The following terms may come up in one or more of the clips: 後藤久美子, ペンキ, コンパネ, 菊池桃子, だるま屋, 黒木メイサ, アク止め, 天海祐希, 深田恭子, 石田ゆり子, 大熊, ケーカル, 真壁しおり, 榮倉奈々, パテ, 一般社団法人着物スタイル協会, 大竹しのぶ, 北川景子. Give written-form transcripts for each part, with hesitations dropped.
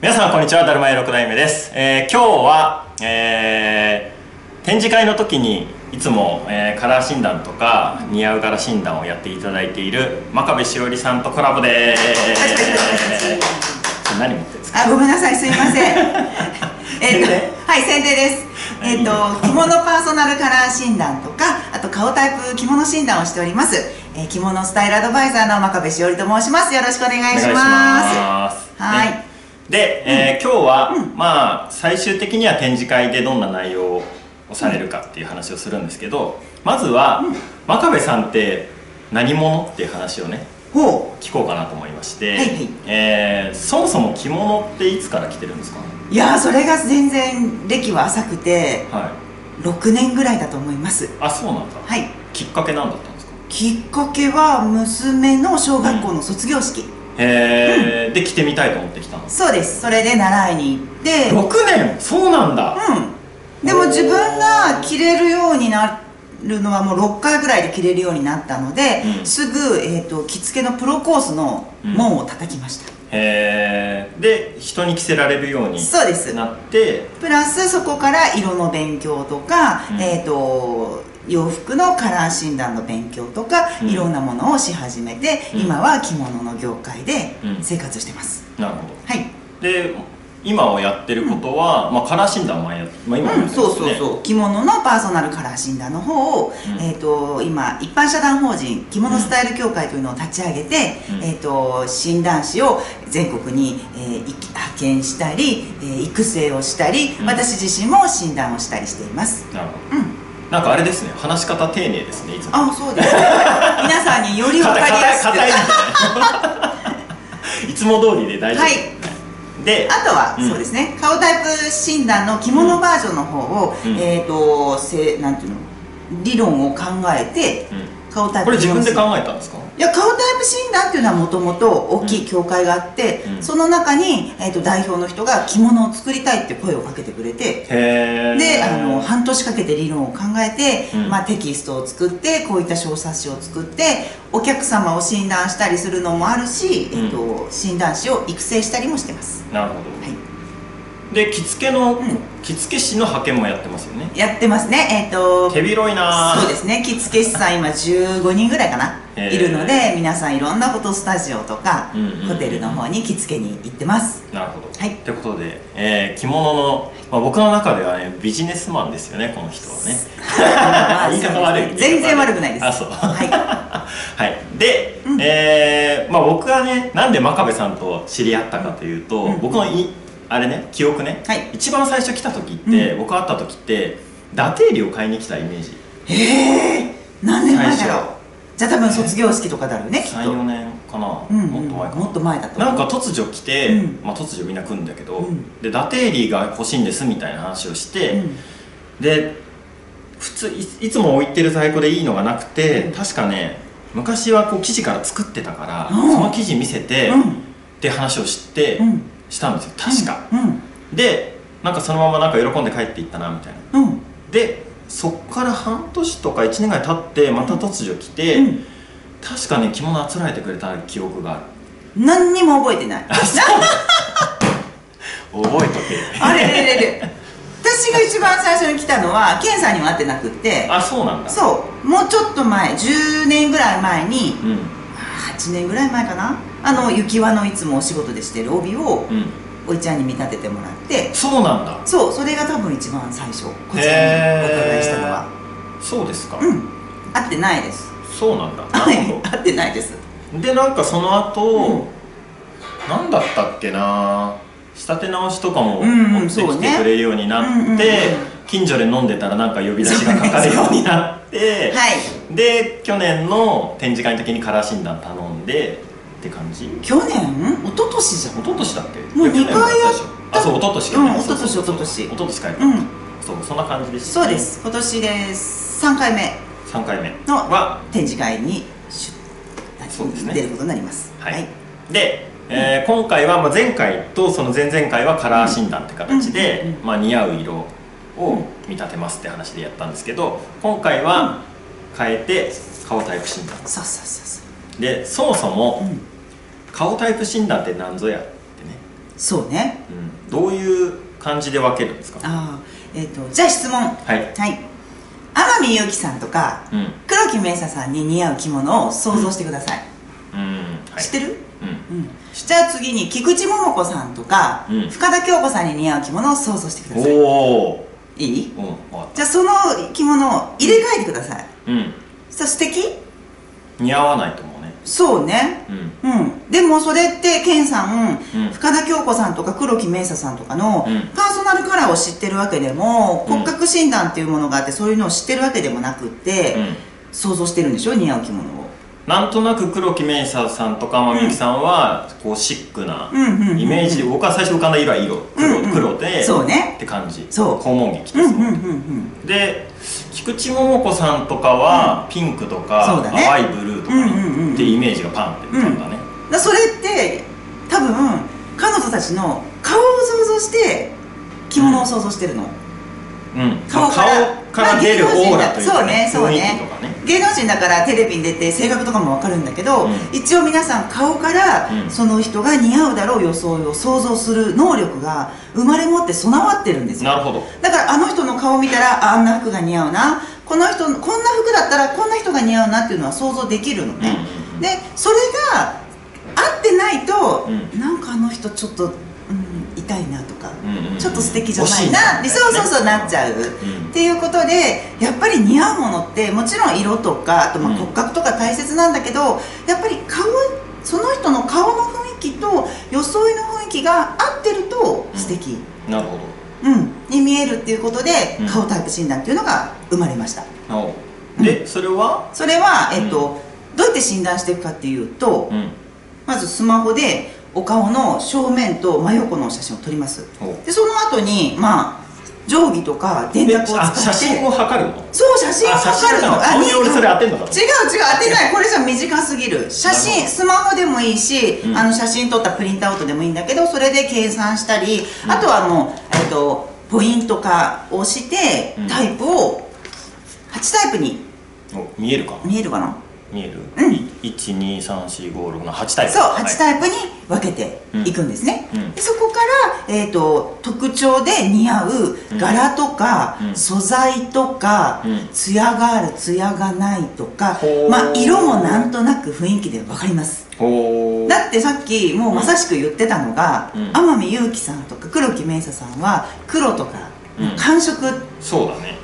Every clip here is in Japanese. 皆さんこんにちは、だるま屋6代目です。今日は、展示会の時にいつも、カラー診断とか似合う柄診断をやっていただいている真壁しおりさんとコラボでーす。何持ってるんですか？あ、ごめんなさい、すいません。はい、剪定です。着物パーソナルカラー診断とか、あと顔タイプ着物診断をしております。着物スタイルアドバイザーの真壁しおりと申します。よろしくお願いします。はい。ねで、今日は、まあ最終的には展示会でどんな内容をされるかっていう話をするんですけど、まずは、真壁さんって何者っていう話をね、聞こうかなと思いまして、はいはい、そもそも着物っていつから来てるんですか？いや、それが全然歴は浅くて、はい、6年ぐらいだと思います。あ、そうなんだ。はい、きっかけなんだったんですか？きっかけは娘の小学校の卒業式、で着てみたいと思ってきたの。そうです。それで習いに行って。6年。そうなんだ。うん。でも自分が着れるようになるのはもう6回ぐらいで着れるようになったので、すぐ、着付けのプロコースの門を叩きました。へえ。で人に着せられるようになって、プラスそこから色の勉強とか、洋服のカラー診断の勉強とか、いろんなものをし始めて、今は着物の業界で生活してます。なるほど。はい。で今をやってることは、まあカラー診断前やって、今もそうそうそう、着物のパーソナルカラー診断の方を、今一般社団法人着物スタイル協会というのを立ち上げて、診断士を全国に、派遣したり、育成をしたり、私自身も診断をしたりしています。なるほど。なんかあれですね、話し方丁寧ですね、いつも。あ、そうですね。皆さんにより分かりやすく。いつも通りで大丈夫。はい。で、あとはそうですね、顔タイプ診断の着物バージョンの方を、なんていうの、理論を考えて、顔タイプ。これ自分で考えたんですか？いや、顔タイプ診断っていうのはもともと大きい協会があって、その中に、代表の人が着物を作りたいって声をかけてくれて、で半年かけて理論を考えて、テキストを作って、こういった小冊子を作って、お客様を診断したりするのもあるし、診断士を育成したりもしてます。なるほど。はい、で着付け師の派遣もやってますよね。やってますね。手広いな。そうですね。着付け師さん今15人ぐらいかな、いるので、皆さんいろんなこと、スタジオとかホテルの方に着付けに行ってます。なるほど。はい。ということで、着物の、僕の中ではね、ビジネスマンですよね、この人はね。言い方悪い。全然悪くないです。あ、そう。はい。で、僕はね、なんで真壁さんと知り合ったかというと、僕のあれね、記憶ね、一番最初来た時って、僕会った時って打定理を買いに来たイメージ。へえ、何年前だろう。じゃあ多分卒業式とかだろうね、きっと。3、4年かな、もっと前かな。もっと前だと。なんか突如来て、突如みんな来るんだけど、でダテーリーが欲しいんですみたいな話をして、で普通いつも置いてる在庫でいいのがなくて、確かね、昔はこう生地から作ってたから、その生地見せてって話をしたんですよ、確か。でなんかそのままなんか喜んで帰っていったなみたいな。でそっから半年とか1年ぐらい経って、また突如来て、確かね、着物あつらえてくれた記憶がある。何にも覚えてない。覚えとけ。あれれれれ、私が一番最初に来たのはケンさんには会ってなくって。あ、そうなんだ。そう、もうちょっと前、10年ぐらい前に、8年ぐらい前かな、雪輪のいつもお仕事でしてる帯を、おいちゃんに見立ててもらって。そうなんだ。そう、それが多分一番最初、こちらにお伺いしたのは。そうですか。うん、会ってないです。そうなんだ。会ってないです。でなんかその後、何だったっけな、仕立て直しとかも持ってきてくれるようになって、近所で飲んでたらなんか呼び出しがかかるようになって、で去年の展示会の時にカラー診断頼んでって感じ。去年？一昨年じゃん。一昨年だっけ？もう2回やった。あ、そう、一昨年。一昨年、一昨年。一昨年帰った。そう、そんな感じでした。そうです。今年で3回目。3回目の展示会に出ることになります。はい。で、今回は前回とその前々回はカラー診断って形で、似合う色を見立てますって話でやったんですけど、今回は変えて顔タイプ診断。そうそうそうそう。でそもそも顔タイプ診断って何ぞやってね、そうね、うん、どういう感じで分けるんですか？あ、じゃあ質問、はい、はい、天海祐希さんとか、うん、黒木メイサさんに似合う着物を想像してください。知ってる？じゃあ次に菊池桃子さんとか、うん、深田恭子さんに似合う着物を想像してください。おいい？うん、じゃあその着物を入れ替えてください。うん、さあ素敵？似合わないと思う。そうね、うん、うん、でもそれって健さん、うん、深田恭子さんとか黒木メイサさんとかのパーソナルカラーを知ってるわけでも、うん、骨格診断っていうものがあって、そういうのを知ってるわけでもなくって、うん、想像してるんでしょ、似合う着物を。なんとなく黒木メイサさんとか天海さんはこうシックなイメージで、僕は最初浮かんだ色は黒でって感じ、肛門着着てそうで、菊池桃子さんとかはピンクとか淡いブルーとかってイメージがパンって浮かんだね。それって多分彼女たちの顔を想像して着物を想像してるの。顔から出るオーラというかね、雰囲気とかね。芸能人だからテレビに出て性格とかも分かるんだけど、うん、一応皆さん顔からその人が似合うだろう装いを想像する能力が生まれ持って備わってるんですよ。なるほど。だからあの人の顔を見たら、あんな服が似合うな、この人こんな服だったらこんな人が似合うなっていうのは想像できるのね。でそれが合ってないと、うん、なんかあの人ちょっと、痛いなとか、ちょっと素敵じゃないなって、そうそうそうなっちゃうっていうことで、やっぱり似合うものってもちろん色とか、あとまあ骨格とか大切なんだけど、やっぱり顔、その人の顔の雰囲気と装いの雰囲気が合ってると素敵、なるほど、に見えるっていうことで顔タイプ診断っていうのが生まれました。でそれはどうやって診断していくかっていうと、まずスマホでお顔の正面と真横の写真を撮ります。でその後にまあ定規とか電卓を使って写真を測るの。そう写真を測るの。あ、違う違う、当てない。これじゃ短すぎる。写真スマホでもいいし、写真撮ったプリントアウトでもいいんだけど、それで計算したり、あとはもうポイント化をしてタイプを8タイプに見えるかな。見えるかな。見える。1234567 8タイプ。そう8タイプに分けていくんですね。でそこから、特徴で似合う柄とか、素材とか、ツヤがあるツヤがないとか、まあ、色もなんとなく雰囲気で分かります。だってさっきもうまさしく言ってたのが、天海祐希さんとか黒木メイサさんは黒とか寒色、そうだね。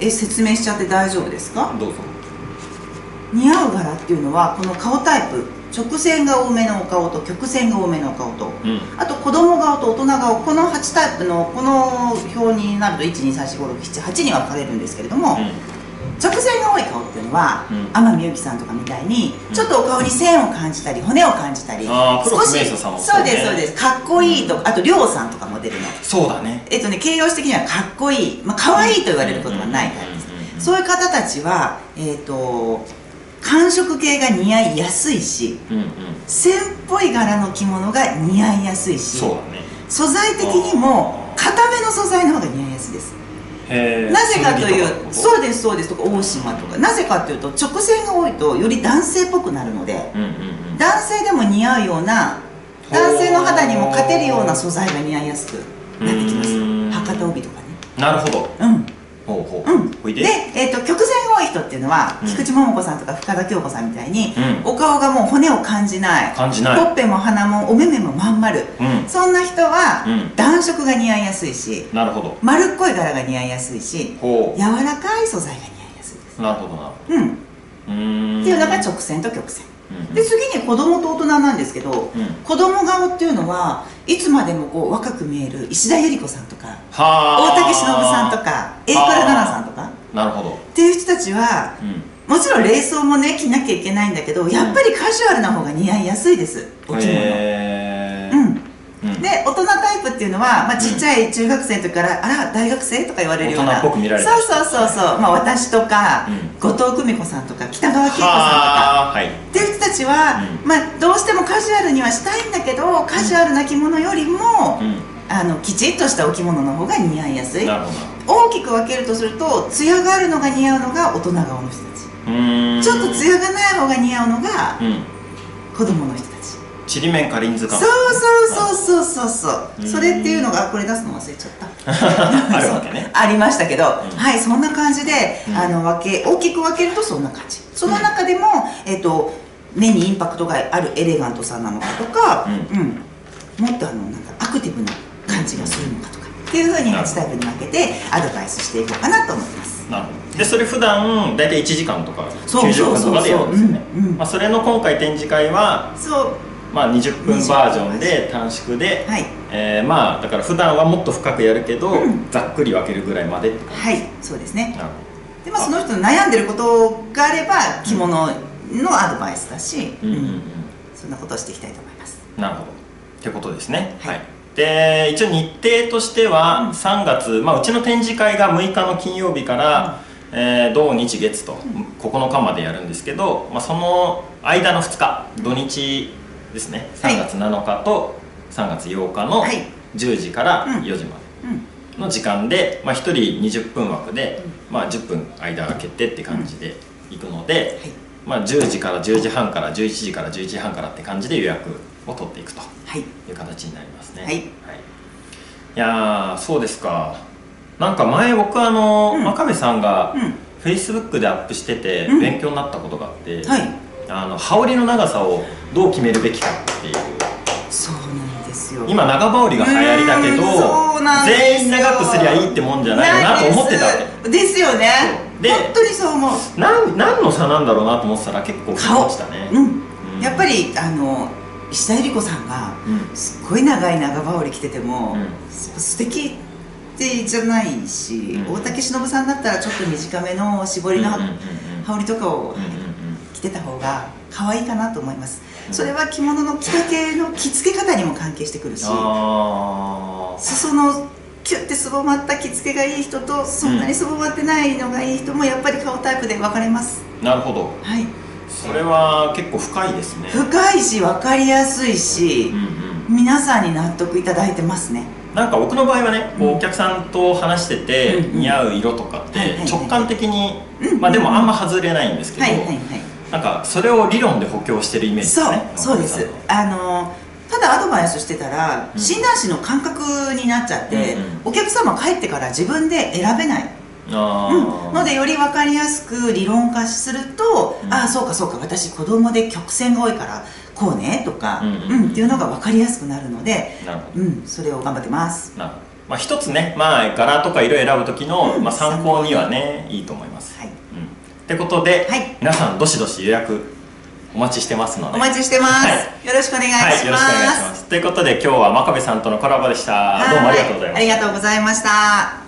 説明しちゃって大丈夫ですか？どうぞ。似合う柄っていうのはこの顔タイプ、直線が多めのお顔と曲線が多めのお顔と、あと子供顔と大人顔、この8タイプのこの表になると1234567 8に分かれるんですけれども、直線が多い顔っていうのは天海祐希さんとかみたいにちょっとお顔に線を感じたり骨を感じたり、少しそうですそうです、かっこいいとか、あと亮さんとかモデルの、そうだね、形容詞的にはかっこいい、まあ可愛いと言われることがないタイプです。そういう方たちは寒色系が似合いやすいし、線っぽい柄の着物が似合いやすいし、そうだね、素材的にも硬めの素材の方が似合いやすいです。なぜかというと、そうですそうです、とか大島とか、なぜかというと直線が多いとより男性っぽくなるので、男性でも似合うような、男性の肌にも勝てるような素材が似合いやすくなってきます。博多帯とかね。なるほど。で、曲線が多い人っていうのは、菊池桃子さんとか深田恭子さんみたいにお顔がもう骨を感じない、ほっぺも鼻もお目目もまん丸、そんな人は暖色が似合いやすいし、丸っこい柄が似合いやすいし、柔らかい素材が似合いやすいです。なるほどな。っていうのが直線と曲線で、次に子供と大人なんですけど、子供顔っていうのはいつまでもこう若く見える石田ゆり子さんとか大竹しのぶさんとか榮倉奈々さんとか、なるほど、っていう人たちはもちろん礼装もね着なきゃいけないんだけど、やっぱりカジュアルな方が似合いやすいです、お着物。で大人タイプっていうのは、まあ、ちっちゃい中学生の時から「あら大学生?」とか言われるような、そうそうそうそう、まあ、私とか後藤久美子さんとか北川景子さんとかっていう人たちは、まあ、どうしてもカジュアルにはしたいんだけど、カジュアルな着物よりもきちっとしたお着物の方が似合いやすい。大きく分けるとすると、ツヤがあるのが似合うのが大人顔の人たち、ちょっとツヤがない方が似合うのが子供の人たち。ちりめんかりん図鑑。そうそうそうそうそう。それっていうのがこれ出すの忘れちゃった。あるわけね。ありましたけど、はい、そんな感じで大きく分けるとそんな感じ。その中でも目にインパクトがあるエレガントさなのかとか、もっとなんかアクティブな感じがするのかとかっていうふうに8タイプに分けてアドバイスしていこうかなと思います。なるほど。でそれ普段大体1時間とか90分とかでやるんですよね。まあそれの今回展示会はまあ20分バージョンで短縮で、まあだから普段はもっと深くやるけどざっくり分けるぐらいまでって感じ。はい、そうですね。でまあその人の悩んでることがあれば着物のアドバイスだし、そんなことをしていきたいと思います。なるほど。ってことですね。はい。で一応日程としては3月、まあうちの展示会が6日の金曜日から。土日月と9日までやるんですけど、まあ、その間の2日土日ですね3月7日と3月8日の10時から4時までの時間で、まあ、1人20分枠で、まあ、10分間空けてって感じで行くので、まあ、10時から10時半から11時から11時半からって感じで予約を取っていくという形になりますね。はい、はい、いやーそうですか。なんか前僕真壁さんがフェイスブックでアップしてて勉強になったことがあって羽織の長さをどう決めるべきかっていう。そうなんですよ。今長羽織が流行りだけど全員長くすりゃいいってもんじゃないなと思ってたわけですよね。本当にそう思う。何の差なんだろうなと思ってたら結構変わりましたね。やっぱり石田ゆり子さんがすっごい長い長羽織着てても素敵じゃないし、大竹しのぶさんだったらちょっと短めの絞りの羽織とかを着てた方が可愛いかなと思います。それは着物の着丈の着付け方にも関係してくるし、裾のキュッてすぼまった着付けがいい人とそんなにすぼまってないのがいい人もやっぱり顔タイプで分かれます。なるほど。はい、それは結構深いですね。深いし分かりやすいし、皆さんに納得いただいてますね。なんか僕の場合はね、お客さんと話してて似合う色とかって直感的に、まあでもあんま外れないんですけど、なんかそれを理論で補強してるイメージですね。そうです。ただアドバイスしてたら診断士の感覚になっちゃってお客様帰ってから自分で選べないので、より分かりやすく理論化すると、ああそうかそうか、私子供で曲線が多いからこうねとかっていうのが分かりやすくなるので、それを頑張ってます。まあ一つね、まあ柄とか色選ぶ時のまあ参考にはねいいと思います。はい、ってことで皆さんどしどし予約お待ちしてますので。お待ちしてます。よろしくお願いします。ということで今日は真壁さんとのコラボでした。どうもありがとうございました。ありがとうございました。